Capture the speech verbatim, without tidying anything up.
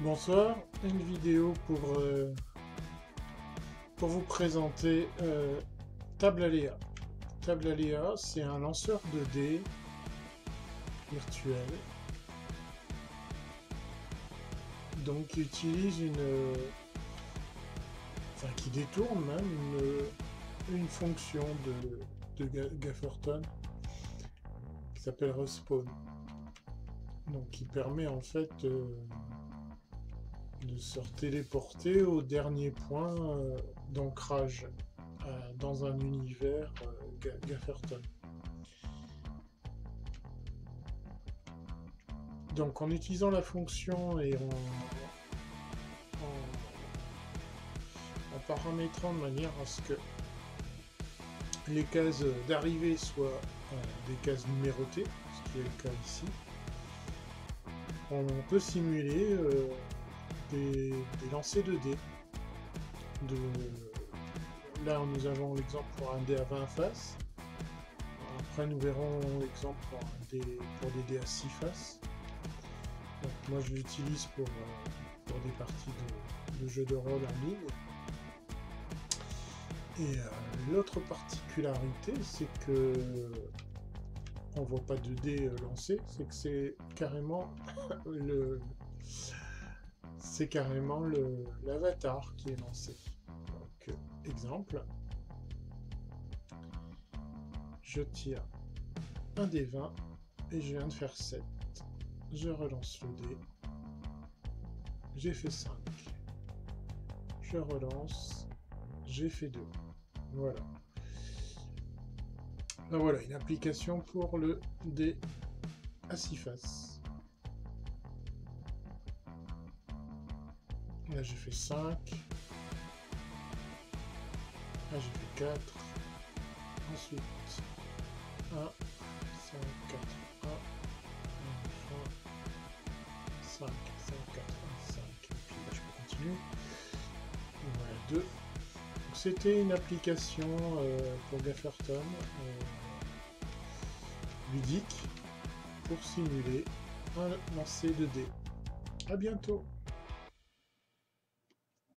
Bonsoir, une vidéo pour, euh, pour vous présenter euh, Table Aléa. Table Aléa, c'est un lanceur de dés virtuel, donc qui utilise une, euh, enfin qui détourne même une, une fonction de, de Gafferton qui s'appelle Respawn, donc qui permet en fait euh, de se téléporter au dernier point euh, d'ancrage euh, dans un univers euh, Gafferton. Donc en utilisant la fonction et en, en, en paramétrant de manière à ce que les cases d'arrivée soient euh, des cases numérotées, ce qui est le cas ici, on peut simuler euh, Des, des lancers de dés. De, là nous avons l'exemple pour un dé à vingt faces, après nous verrons l'exemple pour, pour des dés à six faces. Donc, moi je l'utilise pour, pour des parties de, de jeux de rôle en ligne. Et euh, l'autre particularité, c'est que on voit pas de dés lancés, c'est que c'est carrément le... c'est carrément l'avatar qui est lancé. Donc, exemple, je tire un dé vingt et je viens de faire sept. Je relance le dé, j'ai fait cinq. Je relance, j'ai fait deux. Voilà. Donc voilà, une application pour le dé à six faces. Là j'ai fait cinq, là j'ai fait quatre, ensuite un, cinq, quatre, un, cinq, cinq, quatre, un, cinq, et puis là je peux continuer, et voilà deux. Donc c'était une application euh, pour Gafferton, euh, ludique, pour simuler un lancer de dés. A bientôt.